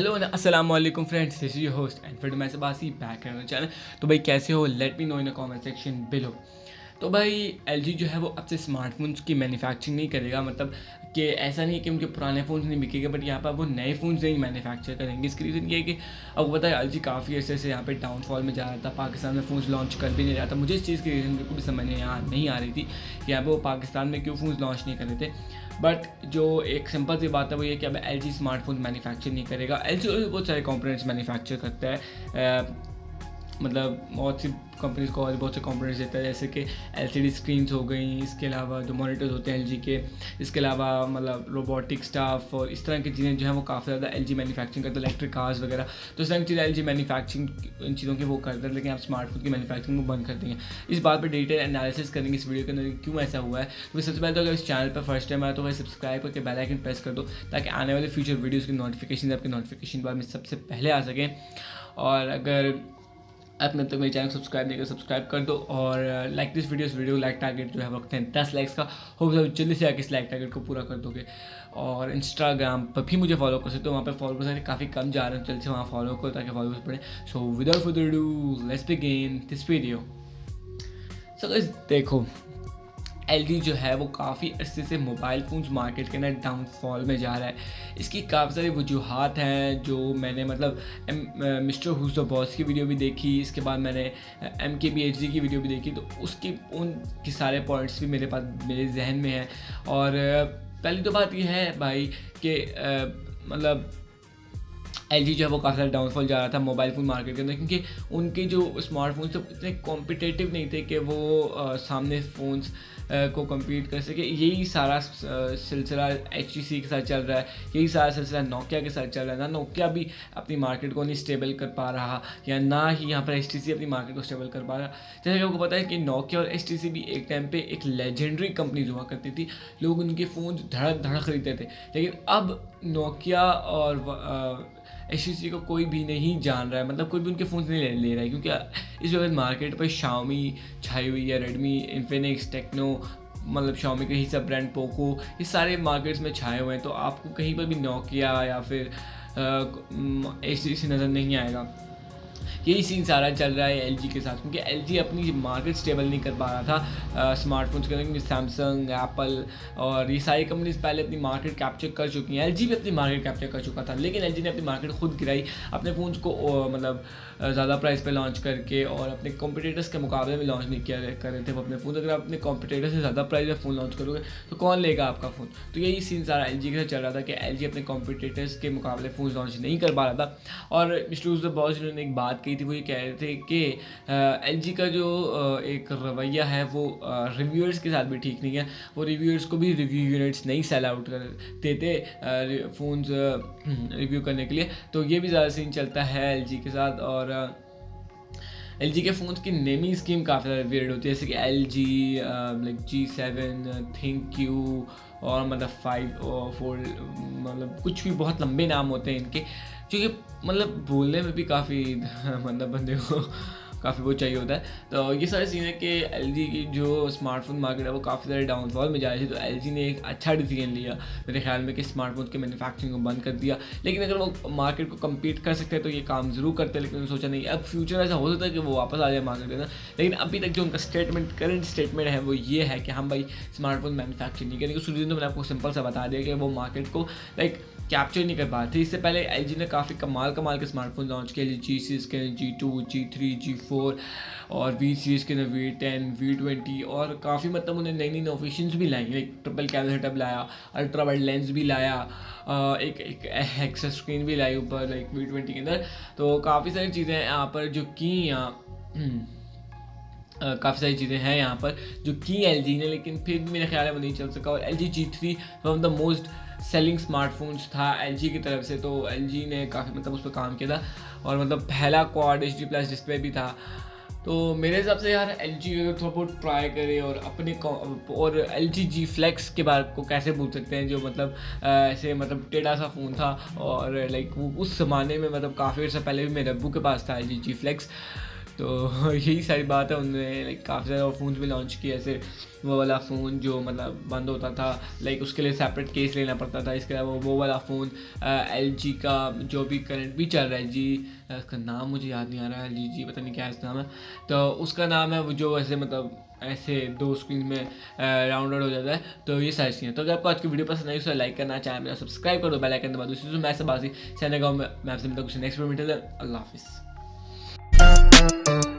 Hello अस्सलाम वालेकुम friends, this is your host and friend मैं बासी बैक है चैनल। तो भाई कैसे हो, let me know in the comment section below. तो भाई LG जो है वो अब से स्मार्टफोन्स की मैन्युफैक्चरिंग नहीं करेगा, मतलब कि ऐसा नहीं है कि उनके पुराने फ़ोन्स नहीं बिकेंगे, बट यहाँ पर वो नए फ़ोन्स नहीं मैन्युफैक्चर करेंगे। इसकी रीज़न ये है कि आपको पता है LG काफ़ी अर्से से यहाँ पे डाउनफॉल में जा रहा था, पाकिस्तान में फ़ोन्स लॉन्च कर भी नहीं रहा था। मुझे इस चीज़ की रीज़न बिल्कुल भी समझ नहीं आ रही थी कि यहाँ पर वो पाकिस्तान में क्यों फ़ोन्स लॉन्च नहीं कर रहे थे। बट जो एक सिंपल सी बात है वो ये कि अब LG स्मार्टफोन मैन्युफैक्चर नहीं करेगा। LG और बहुत सारे कंपोनेंट्स मैन्युफैक्चर करता है, मतलब बहुत सी कंपनीज को और बहुत से कंपोनेंट्स देता है, जैसे कि LCD स्क्रीन्स हो गई, इसके अलावा जो मॉनिटर्स होते हैं LG के, इसके अलावा मतलब रोबोटिक स्टाफ और इस तरह की चीज़ें जो हैं वो काफ़ी ज़्यादा LG मैन्युफैक्चरिंग करता है, इलेक्ट्रिक कार्स वगैरह। तो इस तरह की चीज़ें LG मैन्युफैक्चरिंग इन चीज़ों की वो करते हैं, लेकिन आप स्मार्टफोन की मैन्युफैक्चरिंग को बंद कर देंगे। इस बात पर डिटेल एनालिसिस करेंगे इस वीडियो के अंदर क्यों ऐसा हुआ है। तो सबसे पहले तो अगर इस चैनल पर फर्स्ट टाइम आया तो वह सब्सक्राइब करके बेल आइकन प्रेस कर दो, ताकि आने वाले फ्यूचर वीडियोज़ की नोटिफिकेशन आपके नोटिफिकेशन बार में सबसे पहले आ सकें। और अगर आपने तक मेरे चैनल सब्सक्राइब नहीं कर सब्सक्राइब कर दो और like this video like target जो है वक्त है 10 लाइक्स का, होप सब जल्दी से आके इस लाइक टारगेट को पूरा कर दोगे। और इंस्टाग्राम पर भी मुझे फॉलो कर सकते हो, वहाँ पे फॉलोअर्स आने काफ़ी कम जा रहे हैं, जल्द से वहाँ फॉलो करो ताकि फॉलोअर्स बढ़े। So without further do let's begin this video. So guys देखो, LG जो है वो काफ़ी अर्से से मोबाइल फ़ोन्स मार्केट के अंदर डाउनफॉल में जा रहा है। इसकी काफ़ी सारी वजूहत हैं जो मैंने मतलब मिस्टर हुज़ द बॉस की वीडियो भी देखी, इसके बाद मैंने MKBHD की वीडियो भी देखी, तो उसकी उनके सारे पॉइंट्स भी मेरे जहन में हैं। और पहली तो बात यह है भाई कि मतलब LG जो है वो काफ़ी सारा डाउनफॉल जा रहा था मोबाइल फ़ोन मार्केट के अंदर, क्योंकि उनके जो स्मार्टफोन थे इतने कॉम्पिटेटिव नहीं थे कि वो सामने फ़ोन्स को कम्पीट कर सके। यही सारा सिलसिला HTC के साथ चल रहा है, यही सारा सिलसिला नोकिया के साथ चल रहा है। ना नोकिया भी अपनी मार्केट को नहीं स्टेबल कर पा रहा, या ना ही यहाँ पर HTC अपनी मार्केट को स्टेबल कर पा रहा। जैसे कि आपको पता है कि नोकिया और HTC भी एक टाइम पे एक लेजेंडरी कंपनी हुआ करती थी, लोग उनके फ़ोन धड़क धड़क खरीदते थे, लेकिन अब नोकिया और HTC को कोई भी नहीं जान रहा है, मतलब कोई भी उनके फ़ोन नहीं ले रहा है, क्योंकि इस वक्त मार्केट पर Xiaomi छाई हुई है, Redmi, Infinix, Tecno, मतलब Xiaomi के ही सब ब्रांड Poco, ये सारे मार्केट्स में छाए हुए हैं। तो आपको कहीं पर भी Nokia या फिर HTC नज़र नहीं आएगा। यही सीन सारा चल रहा है LG के साथ, क्योंकि LG अपनी मार्केट स्टेबल नहीं कर पा रहा था स्मार्टफोन्स के अंदर, क्योंकि सैमसंग, एप्पल और ये सारी कंपनीज पहले अपनी मार्केट कैप्चर कर चुकी हैं। LG भी अपनी मार्केट कैप्चर कर चुका था, लेकिन LG ने अपनी मार्केट खुद गिराई अपने फ़ोन्स को मतलब ज़्यादा प्राइस पर लॉन्च करके, और अपने कॉम्पिटिटर्स के मुकाबले में लॉन्च नहीं कर रहे थे वो अपने फ़ोन। अगर आप अपने कॉम्पिटिटर से ज़्यादा प्राइस में फ़ोन लॉन्च करोगे तो कौन लेगा आपका फ़ोन। तो यही सीन सारा LG के साथ चल रहा था कि LG अपने कॉम्पिटिटर्स के मुकाबले फ़ोन लॉन्च नहीं कर पा रहा था। और मिस्टर हुज़ द बॉस जिन्होंने एक बात कही थी, वो ये कह रहे थे कि LG का जो एक रवैया है वो रिव्यूअर्स के साथ भी ठीक नहीं है। वो रिव्यूअर्स को भी रिव्यू यूनिट्स नहीं सेल आउट कर देते फ़ोन्स रिव्यू करने के लिए, तो ये भी ज़्यादा सीन चलता है LG के साथ। और LG के फ़ोन्स की नेमिंग स्कीम काफ़ी ज़्यादा वेरिएड होती है, जैसे कि LG लाइक G7, ThinQ और मतलब 5 और 4, मतलब कुछ भी बहुत लंबे नाम होते हैं इनके, क्योंकि मतलब बोलने में भी काफ़ी मतलब बंदे को काफ़ी वो चाहिए होता है। तो ये सारी चीज़ें कि LG की जो स्मार्टफोन मार्केट है वो काफ़ी सारे डाउनफॉल में जा रही थी, तो LG ने एक अच्छा डिसीजन लिया मेरे ख्याल में कि स्मार्टफोन की मैन्युफैक्चरिंग को बंद कर दिया। लेकिन अगर वो मार्केट को कम्पीट कर सकते हैं तो ये काम ज़रूर करते हैं, लेकिन उन्होंने सोचा नहीं। अब फ्यूचर ऐसा हो सकता है कि वो वापस आ जाए मार्केट में, लेकिन अभी तक जो उनका स्टेटमेंट करंट स्टेटमेंट है वो ये है कि हम भाई स्मार्टफोन मैन्युफैक्चर नहीं करेंगे। उसको मैंने आपको सिंपल सा बता दिया कि वो मार्केट को लाइक कैप्चर नहीं कर पा रहे थे। इससे पहले LG ने काफ़ी कमाल के स्मार्टफोन लॉन्च किए, G सीरीज़ के अंदर G2, G3, G4 और V सीरीज़ के अंदर V10, V20 और काफ़ी मतलब उन्हें नई नई इनोवेशंस भी लाई, लाइक ट्रिपल कैमरा सेटअप लाया, अल्ट्रा वाइड लेंस भी लाया, एक एक्स्ट्रा स्क्रीन भी लाई ऊपर लाइक V20 के अंदर। तो काफ़ी सारी चीज़ें यहाँ पर जो की LG ने, लेकिन फिर भी मेरे ख्याल में वो नहीं चल सका। और LG G3 one of the most selling smartphones था LG की तरफ से, तो LG ने काफ़ी मतलब उस पर काम किया था, और मतलब पहला क्वाड HD+ डिस्प्ले भी था। तो मेरे हिसाब से यार LG अगर थोड़ा बहुत ट्राई करे और अपने और LG G Flex के बारे को कैसे भूल सकते हैं, जो मतलब ऐसे मतलब टेढ़ा सा फ़ोन था, और लाइक उस ज़माने में मतलब काफ़ी अर्सा पहले भी मेरे अब्बू के पास था LG G Flex, तो यही सारी बात है। उन्होंने लाइक काफ़ी सारे फ़ोन भी लॉन्च किए, सिर्फ वो वाला फ़ोन जो मतलब बंद होता था लाइक उसके लिए सेपरेट केस लेना पड़ता था। इसके अलावा वो वाला फ़ोन LG का जो भी करंट भी चल रहा है जी, इसका नाम मुझे याद नहीं आ रहा है, LG पता नहीं क्या इसका नाम है, तो उसका नाम है वो जो ऐसे मतलब ऐसे दो स्क्रीन में राउंडेड हो जाता है। तो ये सारी चीज़ें। तो अगर आपको आज की वीडियो पसंद आई उसे लाइक करना, चैनल में सब्सक्राइब करो, बेल आइकन दबा दो। इससे मैं सब बासी सैन गाँव में आपसे मिलता कुछ नेक्स्ट वीडियो में। अल्लाह हाफिज़।